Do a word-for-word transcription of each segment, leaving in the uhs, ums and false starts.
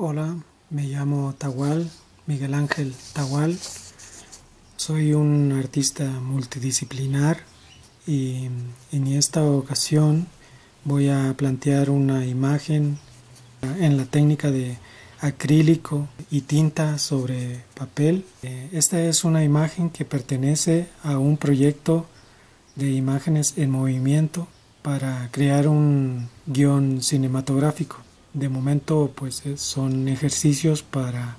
Hola, me llamo Tahual, Miguel Ángel Tahual. Soy un artista multidisciplinar y en esta ocasión voy a plantear una imagen en la técnica de acrílico y tinta sobre papel. Esta es una imagen que pertenece a un proyecto de imágenes en movimiento para crear un guión cinematográfico. De momento, pues son ejercicios para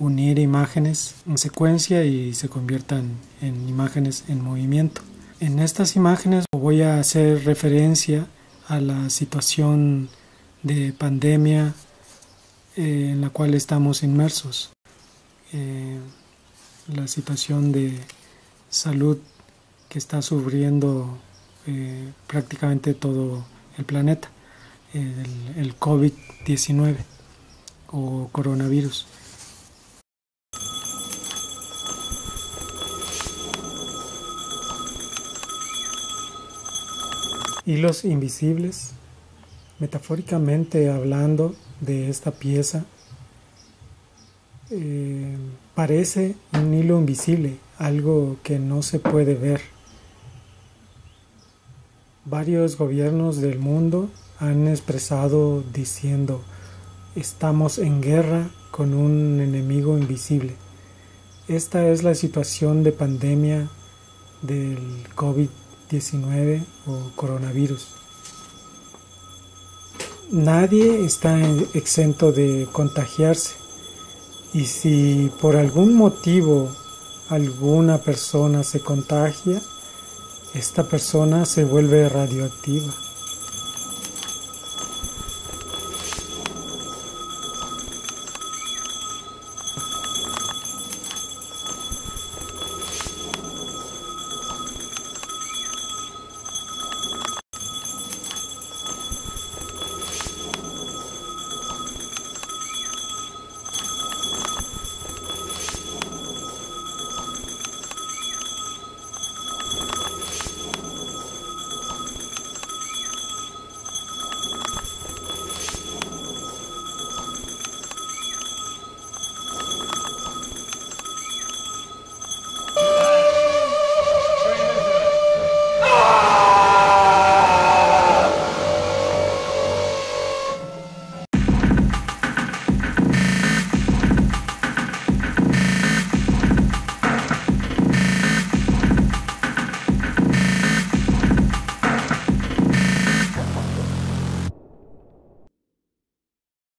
unir imágenes en secuencia y se conviertan en imágenes en movimiento. En estas imágenes voy a hacer referencia a la situación de pandemia eh, en la cual estamos inmersos, eh, la situación de salud que está sufriendo eh, prácticamente todo el planeta, el, el COVID diecinueve o coronavirus. Hilos invisibles, metafóricamente hablando, de esta pieza, eh, parece un hilo invisible, algo que no se puede ver. Varios gobiernos del mundo han expresado diciendo: estamos en guerra con un enemigo invisible. Esta es la situación de pandemia del COVID diecinueve o coronavirus. Nadie está exento de contagiarse, y si por algún motivo alguna persona se contagia, esta persona se vuelve radioactiva.